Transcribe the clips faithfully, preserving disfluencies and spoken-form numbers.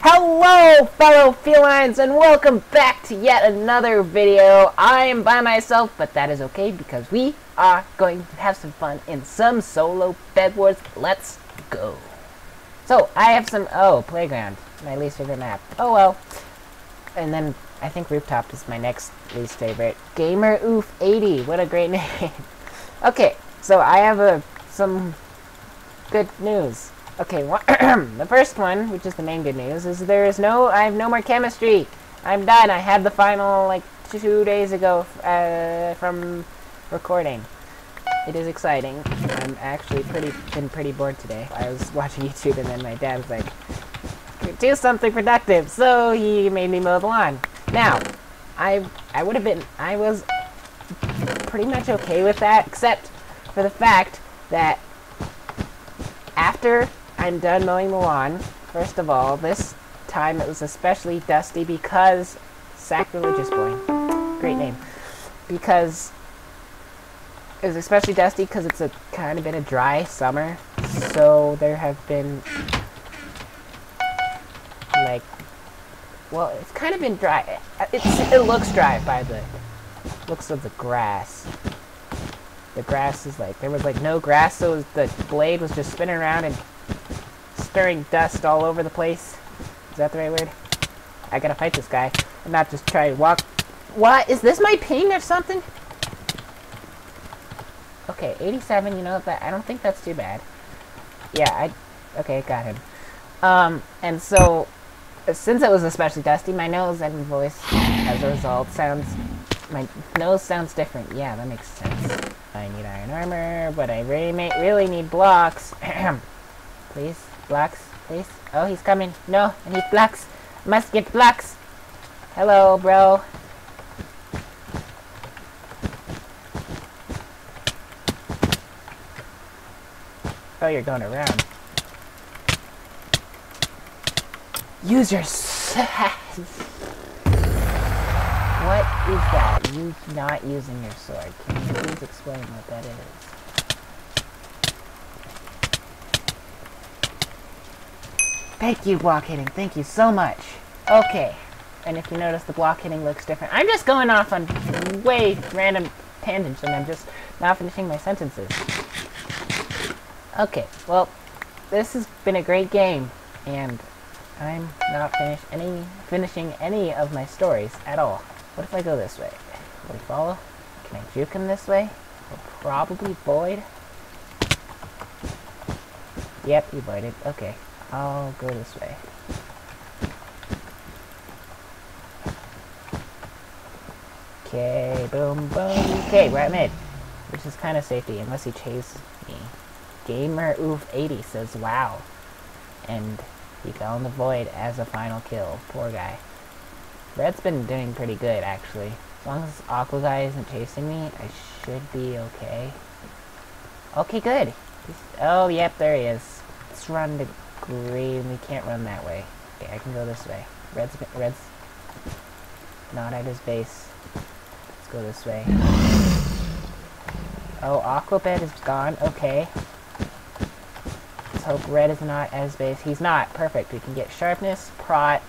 Hello fellow felines and welcome back to yet another video. I am by myself, but that is okay because we are going to have some fun in some solo Bedwars. Let's go. So I have some, oh, playground, my least favorite map. Oh well. And then I think rooftop is my next least favorite. Gamer Oof eighty, what a great name. Okay, so I have a, some good news. Okay, well, the first one, which is the main good news, is there is no, I have no more chemistry. I'm done. I had the final, like, two days ago uh, from recording. It is exciting. I'm actually pretty, been pretty bored today. I was watching YouTube and then my dad was like, do something productive. So he made me mow the lawn. Now, I, I would have been, I was pretty much okay with that, except for the fact that after I'm done mowing the lawn, first of all, this time it was especially dusty because sacrilegious boy, great name, because it was especially dusty because it's a kind of been a dry summer, so there have been like, well, it's kind of been dry. It's, it looks dry by the looks of the grass. The grass is like, there was like no grass, so it was, the blade was just spinning around and stirring dust all over the place. Is that the right word? I gotta fight this guy and not just try to walk. What? Is this my ping or something? Okay, eighty-seven, you know, that I don't think that's too bad. Yeah, I, okay, got him. Um, and so, since it was especially dusty, my nose and voice, as a result, sounds, my nose sounds different. Yeah, that makes sense. I need iron armor, but I really, may, really need blocks. Please, blocks, please. Oh, he's coming. No, I need blocks. Must get blocks. Hello, bro. Oh, you're going around. Use your sass. What is that? You not using your sword. Can you please explain what that is? Thank you, block hitting. Thank you so much. Okay. And if you notice, the block hitting looks different. I'm just going off on way random tangents, and I'm just not finishing my sentences. Okay. Well, this has been a great game, and I'm not finish any, finishing any of my stories at all. What if I go this way? Will he follow? Can I juke him this way? He'll probably void. Yep, he voided. Okay, I'll go this way. Okay, boom, boom. Okay, we're at mid, which is kind of safety, unless he chased me. Gamer Oof eighty says, wow. And he fell in the void as a final kill. Poor guy. Red's been doing pretty good, actually. As long as this Aqua guy isn't chasing me, I should be okay. Okay, good. He's, oh, yep, there he is. Let's run to green. We can't run that way. Okay, I can go this way. Red's, Red's not at his base. Let's go this way. Oh, Aqua Bed is gone. Okay. Let's hope Red is not at his base. He's not. Perfect. We can get Sharpness, Prot,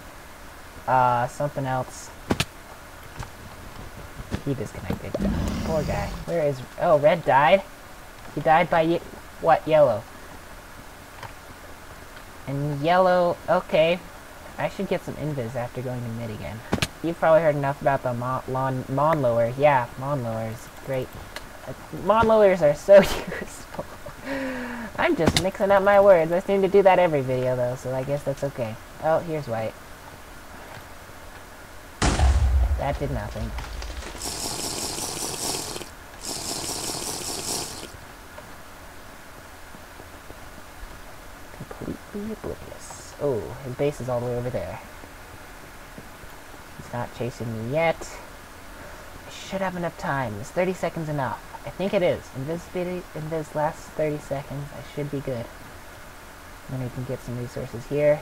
Uh, something else. He disconnected. Poor guy. Where is... Oh, Red died? He died by... Ye what? Yellow. And yellow... Okay. I should get some invis after going to mid again. You've probably heard enough about the mon lawn Monlower. Yeah, Monlowers. Great. Uh, Monlowers are so useful. I'm just mixing up my words. I seem to do that every video, though, so I guess that's okay. Oh, here's white. That did nothing. Completely oblivious. Oh, his base is all the way over there. He's not chasing me yet. I should have enough time. Is thirty seconds enough? I think it is. Invisibility in this last thirty seconds, I should be good. Then we can get some resources here.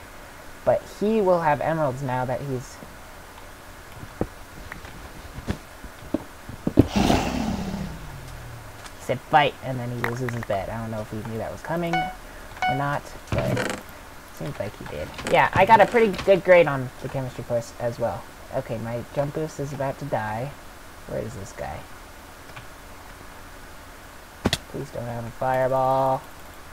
But he will have emeralds now that he's... said fight, and then he loses his bed. I don't know if he knew that was coming or not, but Seems like he did. Yeah, I got a pretty good grade on the chemistry course as well. Okay, my jump boost is about to die. Where is this guy? Please don't have a fireball.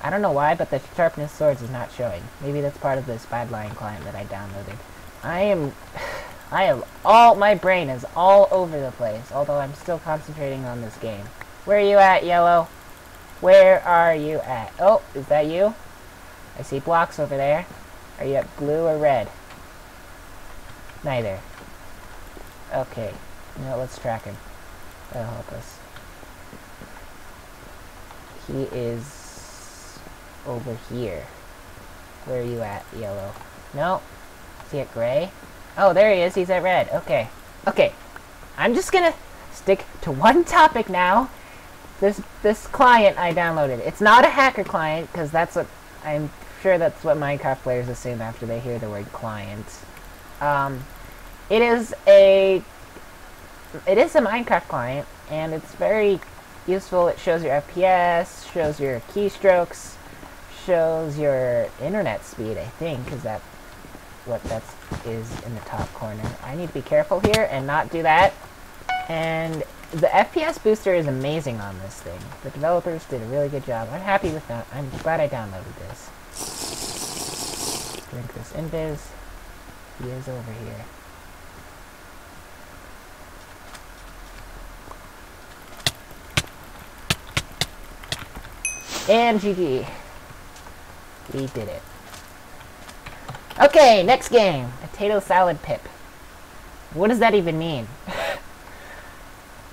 I don't know why, but the sharpness swords is not showing. Maybe that's part of this Badlion client that I downloaded. I am... I am all... My brain is all over the place, although I'm still concentrating on this game. Where are you at, Yellow? Where are you at? Oh, is that you? I see blocks over there. Are you at blue or red? Neither. Okay. Now let's track him. That'll help us. He is over here. Where are you at, Yellow? No. Is he at gray? Oh, there he is. He's at red. Okay. Okay. I'm just gonna stick to one topic now. This this client I downloaded. It's not a hacker client, because that's what... I'm sure that's what Minecraft players assume after they hear the word client. Um, it is a... It is a Minecraft client, and it's very useful. It shows your F P S, shows your keystrokes, shows your internet speed, I think, because that... what that is in the top corner. I need to be careful here and not do that. And the F P S booster is amazing on this thing. The developers did a really good job. I'm happy with that. I'm glad I downloaded this. Drink this invis. He is over here. And G G. We did it. Okay, next game. Potato Salad Pip. What does that even mean?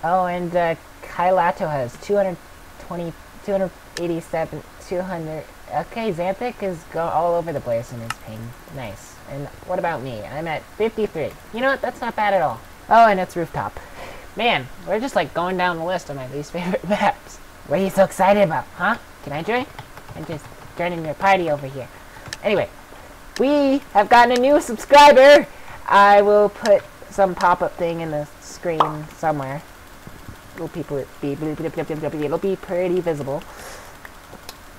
Oh, and uh, Kylato has two hundred twenty, two hundred eighty-seven, two hundred... Okay, Xanthic is go all over the place in his ping. Nice. And what about me? I'm at fifty-three. You know what? That's not bad at all. Oh, and it's Rooftop. Man, we're just like going down the list of my least favorite maps. What are you so excited about, huh? Can I join? I'm just joining your party over here. Anyway, we have gotten a new subscriber! I will put some pop-up thing in the screen somewhere. It'll be, it'll be pretty visible.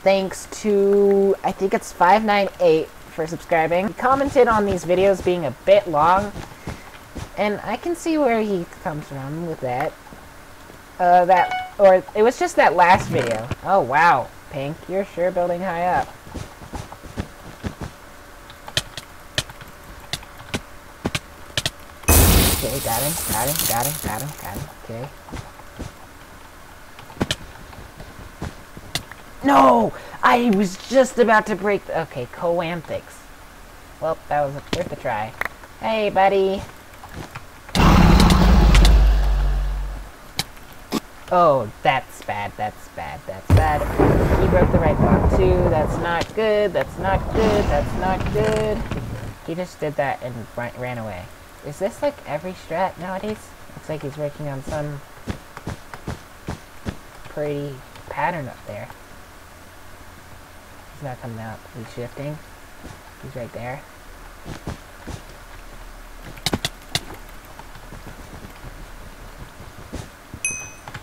Thanks to, I think it's five nine eight for subscribing. He commented on these videos being a bit long, and I can see where he comes from with that. Uh, that, or it was just that last video. Oh wow, Pink, you're sure building high up. Okay, got him, got him, got him, got him, got him, okay. No! I was just about to break the... Okay, Coanthix. Well, that was worth a try. Hey, buddy! Oh, that's bad, that's bad, that's bad. He broke the right block, too. That's not good, that's not good, that's not good. He just did that and ran away. Is this, like, every strat nowadays? Looks like he's working on some... pretty pattern up there. He's not coming up. He's shifting. He's right there.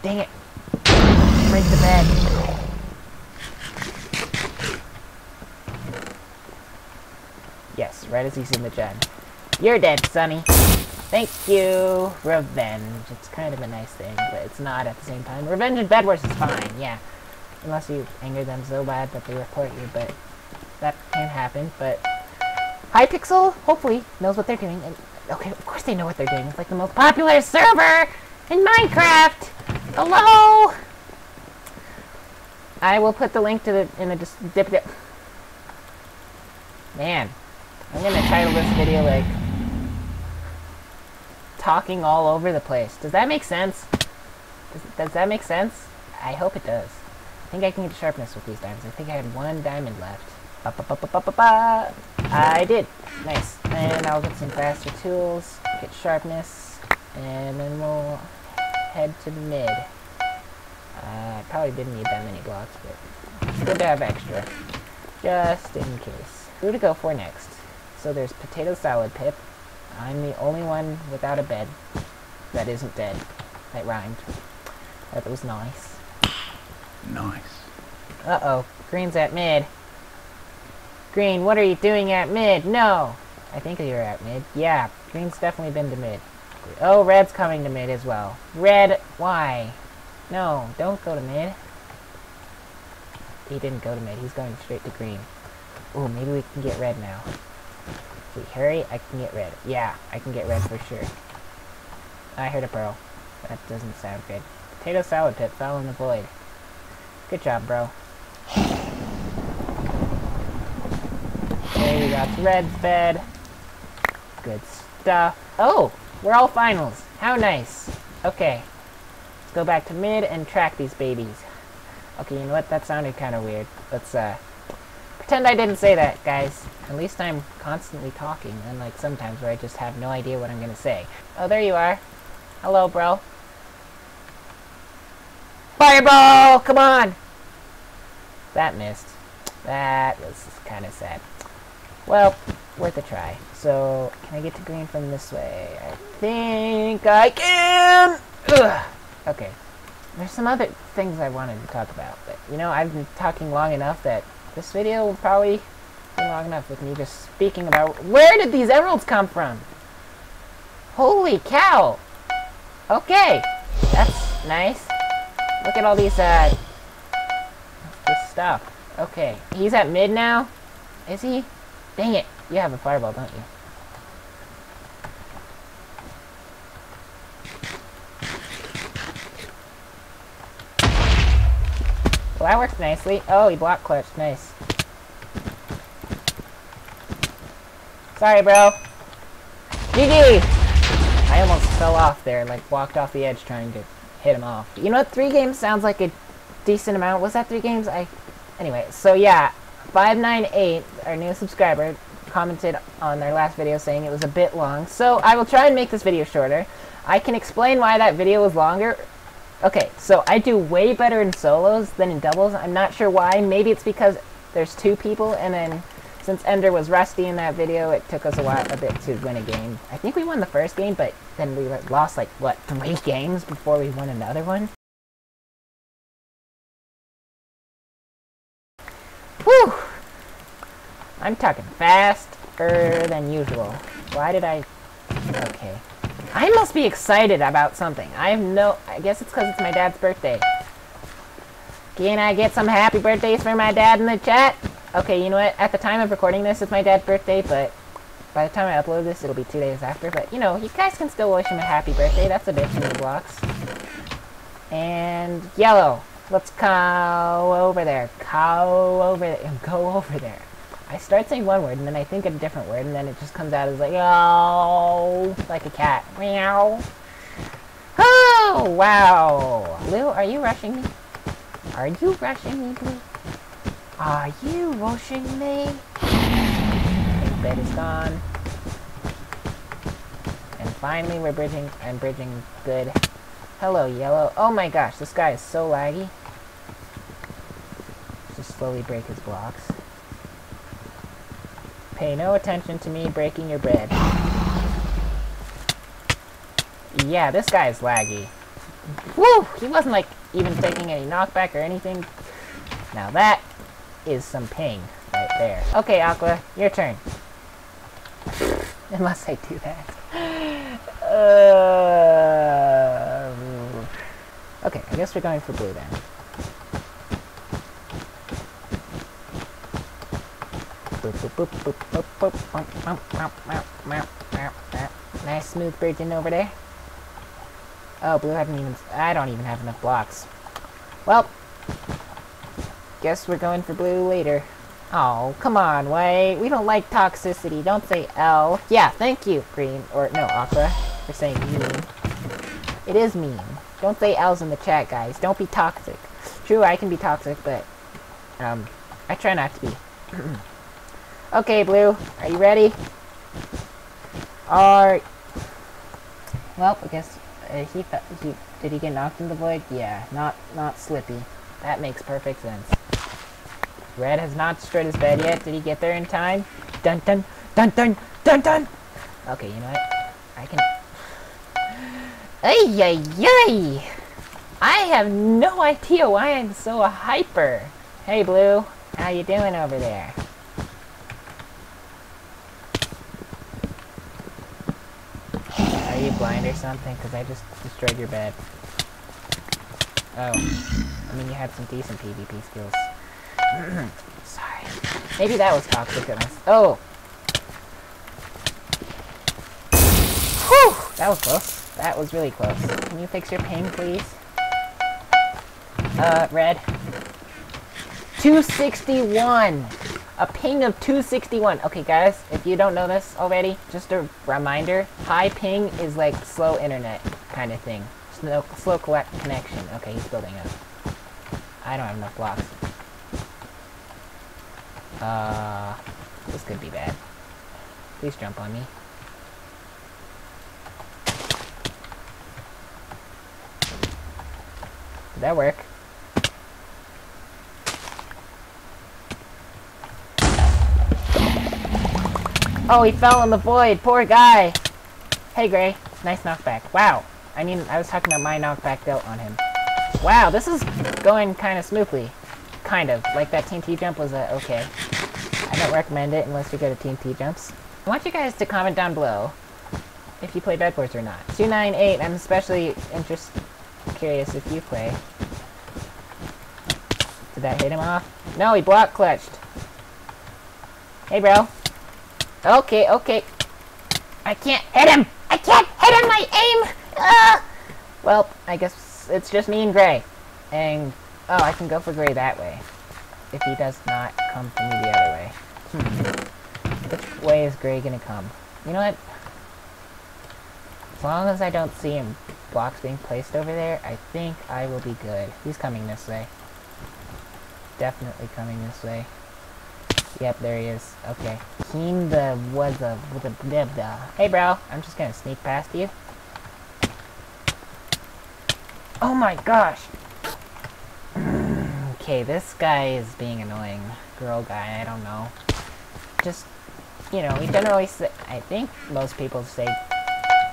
Dang it! Break the bed! Yes, right as he's in the gen. You're dead, Sonny! Thank you! Revenge. It's kind of a nice thing, but it's not at the same time. Revenge in Bedwars is fine, yeah. Unless you anger them so bad that they report you, but that can happen, but... Hypixel, hopefully, knows what they're doing, and... Okay, of course they know what they're doing. It's like the most popular server in Minecraft! Hello! I will put the link to the... in the... Just dip dip. Man. I'm gonna title this video, like... Talking all over the place. Does that make sense? Does, does that make sense? I hope it does. I think I can get sharpness with these diamonds. I think I had one diamond left. Ba, ba, ba, ba, ba, ba, ba. I did. Nice. And I'll get some faster tools, get sharpness, and then we'll head to mid. Uh, I probably didn't need that many blocks, but it's good to have extra. Just in case. Who to go for next? So there's Potato Salad Pip. I'm the only one without a bed that isn't dead. That rhymed. That was nice. Nice. Uh-oh. Green's at mid. Green, what are you doing at mid? No! I think you're at mid. Yeah, green's definitely been to mid. Oh, red's coming to mid as well. Red, why? No, don't go to mid. He didn't go to mid, he's going straight to green. Ooh, maybe we can get red now. If we hurry, I can get red. Yeah, I can get red for sure. I heard a pearl. That doesn't sound good. Potato salad pit fell in the void. Good job, bro. There you got red's bed. Good stuff. Oh! We're all finals. How nice. Okay. Let's go back to mid and track these babies. Okay, you know what? That sounded kind of weird. Let's, uh... pretend I didn't say that, guys. At least I'm constantly talking, unlike sometimes where I just have no idea what I'm gonna say. Oh, there you are. Hello, bro. Fireball! Come on! That missed. That was kind of sad. Well, worth a try. So, can I get to green from this way? I think I can! Ugh. Okay. There's some other things I wanted to talk about, but, you know, I've been talking long enough that this video will probably be long enough with me just speaking about where did these emeralds come from? Holy cow! Okay! That's nice. Look at all these, uh... this stuff. Okay. He's at mid now? Is he? Dang it! You have a fireball, don't you? Well, that works nicely. Oh, he block clutched. Nice. Sorry, bro. G G! I almost fell off there, like, walked off the edge trying to hit him off. You know what? Three games sounds like a decent amount. Was that three games? I... Anyway, so yeah. five nine eight, our new subscriber, commented on their last video saying it was a bit long, so I will try and make this video shorter. I can explain why that video was longer. Okay, so I do way better in solos than in doubles. I'm not sure why. Maybe it's because there's two people, and then since Ender was rusty in that video, it took us a while, a bit to win a game. I think we won the first game, but then we lost, like, what, three games before we won another one? Whew! I'm talking faster than usual. Why did I... Okay. I must be excited about something. I have no... I guess it's because it's my dad's birthday. Can I get some happy birthdays for my dad in the chat? Okay, you know what? At the time of recording this, it's my dad's birthday, but... by the time I upload this, it'll be two days after. But, you know, you guys can still wish him a happy birthday. That's a bit too many blocks. And... yellow. Let's go over there. Go over there. Go over there. I start saying one word, and then I think a different word, and then it just comes out as like, oh, like a cat. Meow. Oh, wow. Blue, are you rushing me? Are you rushing me, Blue? Are you rushing me? The bed is gone. And finally, we're bridging. I'm bridging good. Hello, yellow. Oh my gosh, this guy is so laggy. Just slowly break his blocks. Pay no attention to me breaking your bread. Yeah, this guy is laggy. Woo! He wasn't, like, even taking any knockback or anything. Now that is some ping right there. Okay, Aqua, your turn. Unless I do that. Uh... Okay, I guess we're going for blue then. Nice smooth bridging over there. Oh, blue haven't even... I don't even have enough blocks. Well, guess we're going for blue later. Oh, come on, White. We don't like toxicity. Don't say L. Yeah, thank you, Green. Or, no, Aqua. We're saying mean. It is mean. Don't say L's in the chat, guys. Don't be toxic. True, I can be toxic, but... Um, I try not to be. Okay, Blue. Are you ready? Are... Well, I guess... Uh, he, he Did he get knocked in the void? Yeah, not not slippy. That makes perfect sense. Red has not destroyed his bed yet. Did he get there in time? Dun-dun! Dun-dun! Dun-dun! Okay, you know what? I can... Ay, ay, ay! I have no idea why I'm so hyper. Hey, Blue, how you doing over there? blind or something? Because I just destroyed your bed. Oh. I mean, you had some decent PvP skills. Sorry. Maybe that was toxic at us. Oh! Whew! That was close. That was really close. Can you fix your ping, please? Uh, red. two sixty-one! A ping of two sixty-one. Okay, guys, if you don't know this already, just a reminder, high ping is like slow internet kind of thing. Slow, slow connection. Okay, he's building up. I don't have enough blocks. Uh, this could be bad. Please jump on me. Did that work? Oh, he fell in the void! Poor guy! Hey, Gray. Nice knockback. Wow. I mean, I was talking about my knockback dealt on him. Wow, this is going kind of smoothly. Kind of. Like, that T N T jump was a okay. I don't recommend it unless you're good at T N T jumps. I want you guys to comment down below if you play Bedwars or not. two ninety-eight, I'm especially interested... curious if you play. Did that hit him off? No, he block clutched. Hey, bro. Okay, okay. I can't hit him! I can't hit him! My aim! Ah! Well, I guess it's just me and Gray. And, oh, I can go for Gray that way. If he does not come for me the other way. Hmm. Which way is Gray gonna come? You know what? As long as I don't see him blocks being placed over there, I think I will be good. He's coming this way. Definitely coming this way. Yep, there he is. Okay. Keen the was a with a blib the. Hey, bro. I'm just gonna sneak past you. Oh my gosh. Okay, this guy is being annoying. Girl guy, I don't know. Just, you know, we generally say, I think most people say,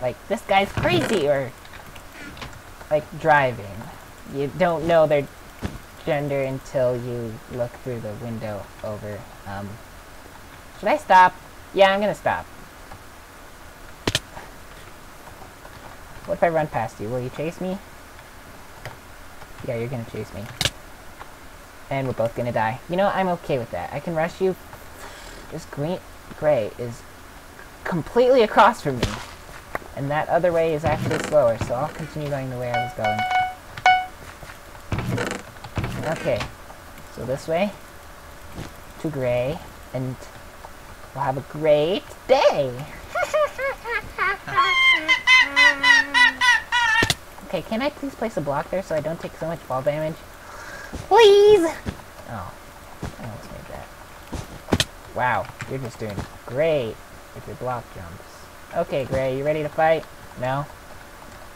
like, this guy's crazy, or, like, driving. You don't know their gender until you look through the window over. Um, should I stop? Yeah, I'm gonna stop. What if I run past you? Will you chase me? Yeah, you're gonna chase me. And we're both gonna die. You know, I'm okay with that. I can rush you. This green Gray is completely across from me. And that other way is actually slower, so I'll continue going the way I was going. Okay, so this way, to Gray, and we'll have a great day! Okay, can I please place a block there so I don't take so much fall damage? Please! Oh, I almost made that. Wow, you're just doing great with your block jumps. Okay, Gray, you ready to fight? No? I'm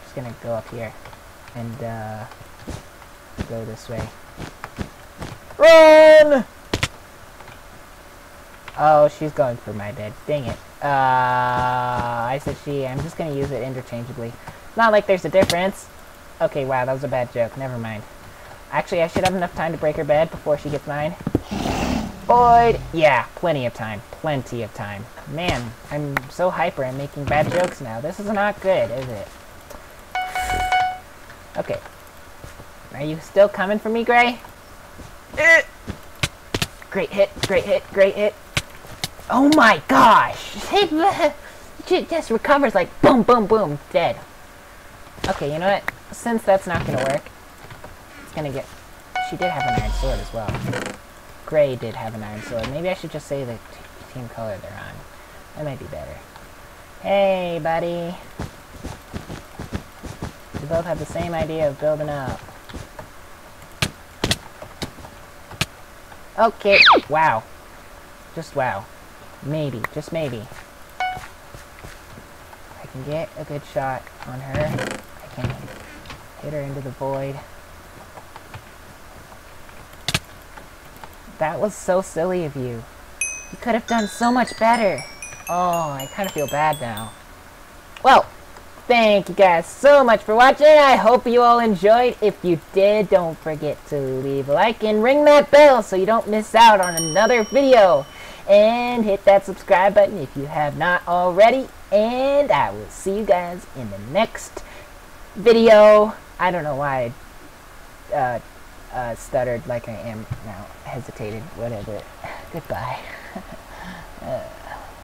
just gonna go up here and, uh, go this way. Run! Oh, she's going for my bed. Dang it. Uh, I said she. I'm just gonna use it interchangeably. Not like there's a difference. Okay, wow, that was a bad joke. Never mind. Actually, I should have enough time to break her bed before she gets mine. Boyd! Yeah, plenty of time. Plenty of time. Man, I'm so hyper, I'm making bad jokes now. This is not good, is it? Okay. Are you still coming for me, Gray? Uh, great hit, great hit, great hit. Oh my gosh! It just recovers like boom, boom, boom, dead. Okay, you know what? Since that's not gonna work, it's gonna get... She did have an iron sword as well. Gray did have an iron sword. Maybe I should just say the team color they're on. That might be better. Hey, buddy! We both have the same idea of building up. Okay, wow. Just wow. Maybe, just maybe. I can get a good shot on her. I can hit her into the void. That was so silly of you. You could have done so much better. Oh, I kind of feel bad now. Well, thank you guys so much for watching. I hope you all enjoyed. If you did, don't forget to leave a like and ring that bell so you don't miss out on another video. And hit that subscribe button if you have not already. and I will see you guys in the next video. I don't know why I uh, uh, stuttered like I am now, hesitated, whatever. Goodbye. uh.